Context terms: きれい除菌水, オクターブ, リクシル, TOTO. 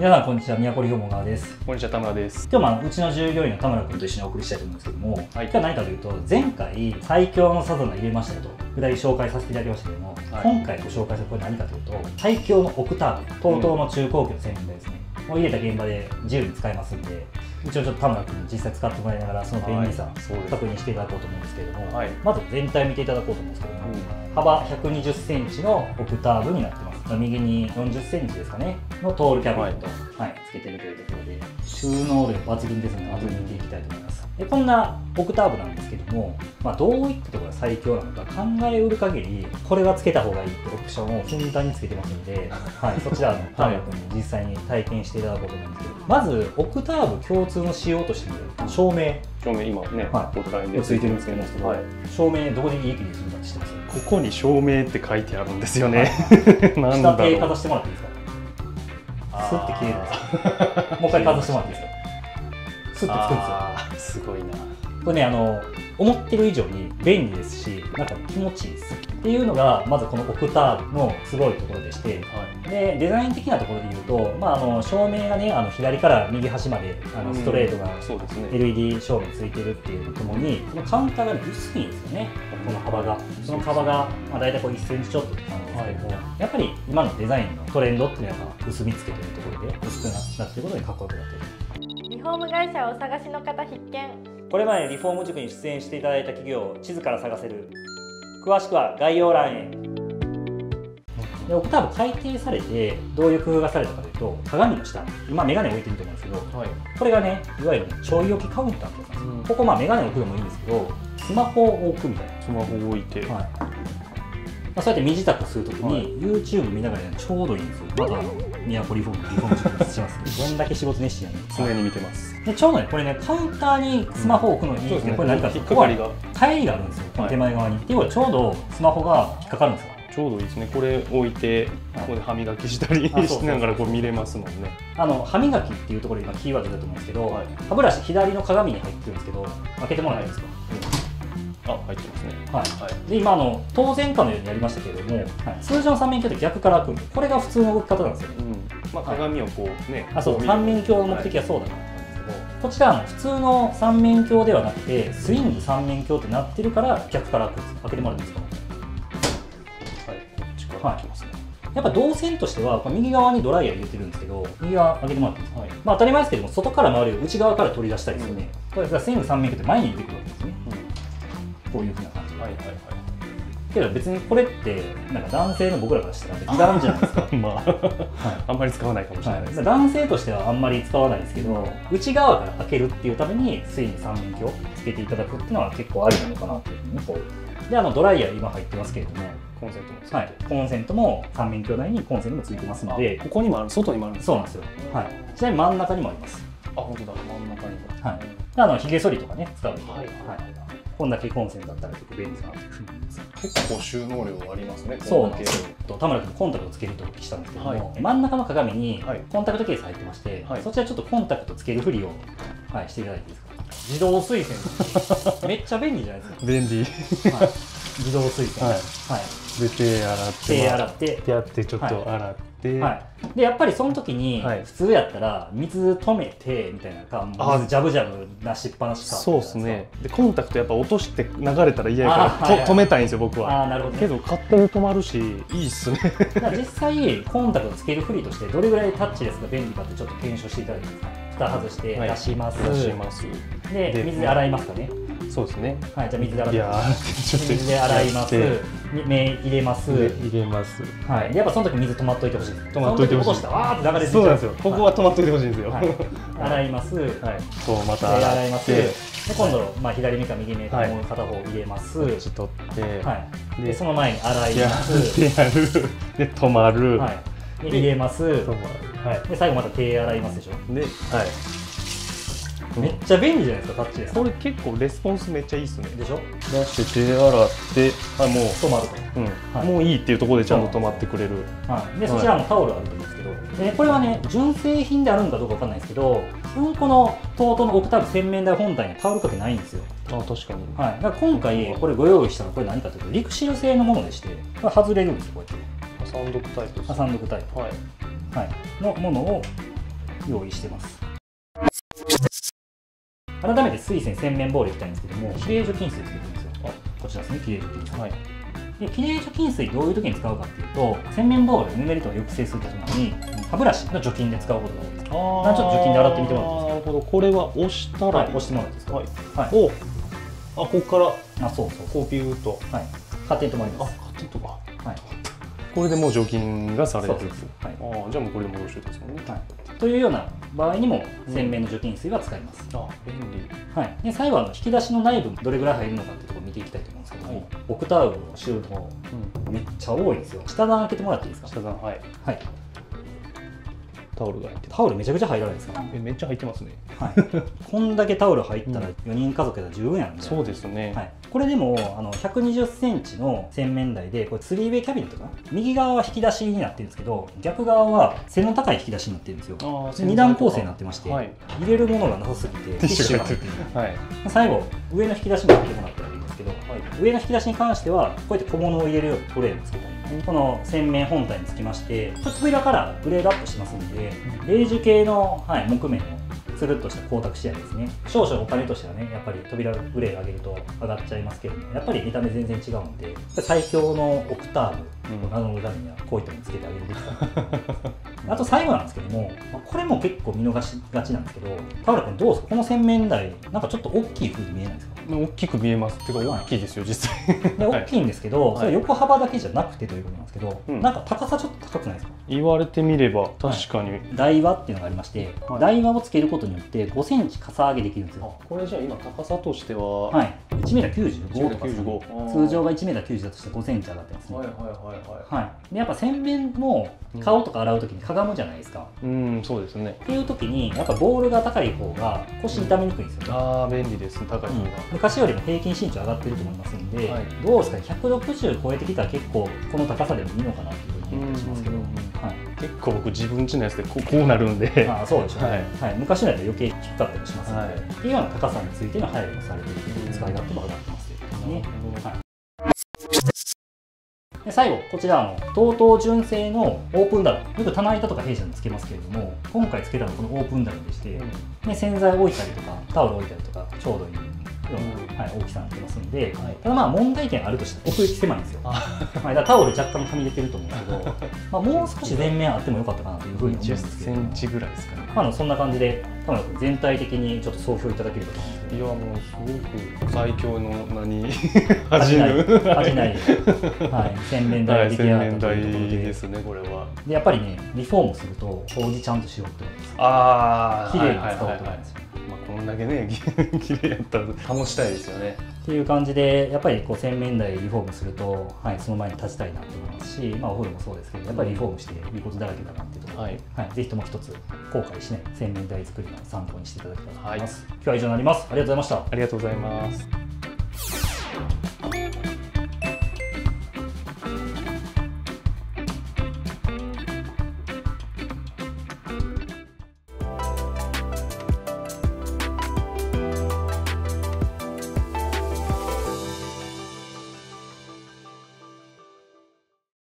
皆さんこんにちは、宮古理門川です。こんにちは、田村です。今日もうちの従業員の田村君と一緒にお送りしたいと思うんですけども、はい、今日は何かというと、前回最強のサザナ入れましたと具体紹介させていただきましたけども、はい、今回ご紹介するこれ何かというと、最強のオクターブ、TOTOの中高級の製品ですね、を入れた現場で自由に使えますんで、一応ちょっと田村君に実際使ってもらいながら、その便利さ確認していただこうと思うんですけれども、はい、まず全体見ていただこうと思うんですけども、幅120センチのオクターブになってます。右に40センチですかねのトールキャビネット、はい、つけてるというところで、収納量抜群ですので後で見ていきたいと思います。でこんなオクターブなんですけども、どういったところが最強なのか考えうる限り、これはつけた方がいいってオプションをふんだんにつけてますので、はい、そちらの田村君に実際に体験していただこうと思うんですけど、まずオクターブ共通の仕様としてみる照明、今ね、こちらについてるんですけど、はい、照明どこで利益にするかって知ってます？ここに照明って書いてあるんですよね。なんだろう、下手かざしてもらっていいですか？スッて消えるんです。もう一回かざしてもらっていいですか？スッてつくんですよ。すごいなこれね。思ってる以上に便利ですし、なんか気持ちいいですっていうのが、まずこのオクターブのすごいところでして、はい、でデザイン的なところでいうと、照明がね、左から右端までストレートが LED 照明ついてるっていうのともに、このカウンターが薄いんですよね、この幅が。その幅が大体こう1センチちょっとなんですけども、やっぱり今のデザインのトレンドっていうのが薄みつけてるところで、薄くなってることでかっこよくなってる。リフォーム会社をお探しの方必見。これまでリフォーム塾に出演していただいた企業を地図から探せる。詳しくは概要欄へ。でオクターブ改定されてどういう工夫がされたかというと、鏡の下、今メガネ置いてると思うんですけど、はい、これがね、いわゆるちょい置きカウンターってやつなんです、ここメガネ置くのもいいんですけど、スマホを置くみたいな。スマホを置いて、はい、そうやって身支度するときに、はい、YouTube 見ながらちょうどいいんですよ。まだ宮古リフォーム塾しますね。どんだけ仕事熱心やねん。常に見てます。でちょうどね、これね、カウンターにスマホを置くのにいいですね。これ何かっていうと、ここに返りがあるんですよ、この手前側に。で、ちょうどスマホが引っかかるんですよ。ちょうどいいですね。これ置いて、ここで歯磨きしたりしながらこう見れますもんね。歯磨きっていうところ今キーワードだと思うんですけど、歯ブラシ左の鏡に入ってるんですけど、開けてもらえないですか？入ってますね。はい。で今当然かのようにやりましたけれども、通常の三面鏡って逆から開く。これが普通の動き方なんですよね。鏡をこうね。三面鏡の目的はそうだな。こちら普通の三面鏡ではなくて、スイング三面鏡ってなってるから逆から開けてもらっていいですか？はい、こっちから開きますね。やっぱ動線としては右側にドライヤー入れてるんですけど、右側開けてもらっていいですか？はい、当たり前ですけども、外から回るより内側から取り出したりですよね。これがスイング三面鏡って前に出てくるわけですね。こういうふうな感じで。けど別にこれってなんか男性の僕らからしたらいらんじゃないですか。あんまり使わないかもしれないです、はい、男性としてはあんまり使わないですけど、内側から開けるっていうためについに三面鏡をつけていただくっていうのは結構ありなのかなというふうに。でドライヤー今入ってますけれども、コンセントもついて、はい、コンセントも三面鏡内にコンセントもついてますので、ここにもある、外にもあるんです。そうなんですよ、はい、ちなみに真ん中にもあります。あ、本当だ、真ん中にも。はい、ひげ剃りとかね使うとか、こんだけコンセントだったら結構便利かなというふうに思います。結構収納量ありますね。そうなんですよ。田村君コンタクトつけるとお聞きしたんですけども、真ん中の鏡にコンタクトケース入ってまして、そちらちょっとコンタクトつけるふりをしていただいていいですか？自動推薦。めっちゃ便利じゃないですか。便利。自動推薦。で手洗ってちょっと洗って。でやっぱりその時に普通やったら水止めてみたいなか、水ジャブジャブ出しっぱなしか。そうですね。でコンタクトやっぱ落として流れたら嫌やから止めたいんですよ僕は。なるほど。けど勝手に止まるしいいっすね。実際コンタクトつけるフリーとしてどれぐらいタッチレスが便利かってちょっと検証していただいていいですか？蓋外して出します。で水で洗いますかね。そうですね。はい、じゃあ水で洗います。水で洗います。目入れます。はい。やっぱその時水止まっといてほしいです。止まっといてほしい。落とした。わーって流れて。そうなんですよ。ここは止まっといてほしいんですよ。洗います。はい。そうまた洗います。で今度左目か右目かもう片方入れます。ちょっと取って。はい。でその前に洗います。やる。で止まる。はい。入れます。止まる。はい。で最後また手洗いますでしょ。で、はい。めっちゃ便利じゃないですか、タッチレス。これ結構レスポンスめっちゃいいっすね。でしょ。出して手洗って、もう止まると。もういいっていうところでちゃんと止まってくれる。で、そちらのタオルあるんですけど、これはね、純正品であるのかどうかわかんないですけど、このTOTOのオクターブ洗面台本体にタオルかけないんですよ。あ、確かに。はい。だから今回これご用意したのはこれ何かというと、リクシル製のものでして、これ外れるんですよ、こうやって。ハサンドクタイプです。ハサンドクタイプ。はい。のものを用意してます。改めて水洗洗面ボウルいきたいんですけども、きれい除菌水作ってるんですよ。あ、こちらですね、きれい除菌水。はい、できれい除菌水どういう時に使うかっていうと、洗面ボウルぬめりとか抑制するときに歯ブラシの除菌で使うことが多いです。ちょっと除菌で洗ってみてもらっていいですか。なるほど。これは押したら、はい、押してもらっていいですか。はい、はい、お、あ、ここから、あ、そうそう、こうピューッと、はい、勝手に止まります。あ、勝手に止まる。はい、これでもう除菌がされるんです。はい、あ、じゃあもうこれで戻してですもんね。はい、というような場合にも洗面の除菌水は使います。あ、便利。はい。で最後は引き出しの内部どれぐらい入るのかっていうところ見ていきたいと思うんですけども、オクタウブのシュート、めっちゃ多いんですよ。下段開けてもらっていいですか。下段、はい。はい。タオルが入ってる。タオルめちゃくちゃ入らないですか。え、めっちゃ入ってますね。はい。こんだけタオル入ったら4人家族で十分やんで。そうですね。はい。これでも120cm の洗面台で、これ 3way キャビネットかな。右側は引き出しになってるんですけど、逆側は背の高い引き出しになってるんですよ。2段構成になってまして、はい、入れるものがなさすぎてティッシュが入ってるはい、最後上の引き出しに入ってもらったらいいんですけど、はい、上の引き出しに関してはこうやって小物を入れるトレーをつけたり、この洗面本体につきましてちょっと扉からグレードアップしますので、ベージュ系の、はい、木目のつるっとした光沢仕上げですね。少々お金としてはね、やっぱり扉のグレー上げると上がっちゃいますけども、やっぱり見た目全然違うんで、最強のオクターブを名乗るためにはこういったのつけてあげるべきかなあと最後なんですけども、これも結構見逃しがちなんですけど、田原君どうですか、この洗面台なんかちょっと大きい風に見えないですか。大きく見えます。っていうか大きいですよ実際で。大きいんですけど、それ横幅だけじゃなくてということなんですけど、なんか高さちょっと高くないですか。言われてみれば確かに。台輪っていうのがありまして、台輪をつけることによって5cmかさ上げできるんですよ。これじゃあ今高さとしては、はい、1m95 とか通常が 1m90 だとして 5cm 上がってますね。はいはいはいはい。でやっぱ洗面も顔とか洗う時にかがむじゃないですか。うん、そうですね。っていう時にやっぱボールが高い方が腰痛めにくいんですよね。ああ、便利ですね、高い方が。昔よりも平均身長上がってると思いますんで、はい、どうですかね、160超えてきたら結構この高さでもいいのかなっていうふうに思いますけど、結構僕自分家のやつでこうなるんで、ああそうでしょうね、はいはい、昔のやつ余計低かったりしますので、はい、っていうような高さについての配慮もされているという使い勝手も上がってますね。で最後、こちらTOTO純正のオープンダル、よく棚板とか弊社につけますけれども、今回つけたのはこのオープンダルでして、で洗剤置いたりとかタオル置いたりとかちょうどいい、はい、大きさになってますんで、はい、ただまあ問題点あるとして奥行き狭いんですよ。だからタオル若干はみ出てると思うんですけど、まあもう少し全面あってもよかったかなというふうに思うんですけど、10cmぐらいですかね。そんな感じで田村君全体的にちょっと総評いただければと思うんですけど。いやもうすごく最強の名に恥じない、恥じない、はい、洗面台が出来上がったというところですね。これはでやっぱりね、リフォームすると掃除ちゃんとしようってことです。ああ、綺麗に使おうと思うんですよ。こんだけね、綺麗やったら保ちたいですよね。っていう感じで、やっぱりこう洗面台リフォームすると、はい、その前に立ちたいなと思いますし、まあお風呂もそうですけど、やっぱりリフォームしていいことだらけだなっていうところで、はいはい、ぜひとも一つ後悔しない洗面台作りの参考にしていただけたらと思います。はい、今日は以上になります。ありがとうございました。ありがとうございます。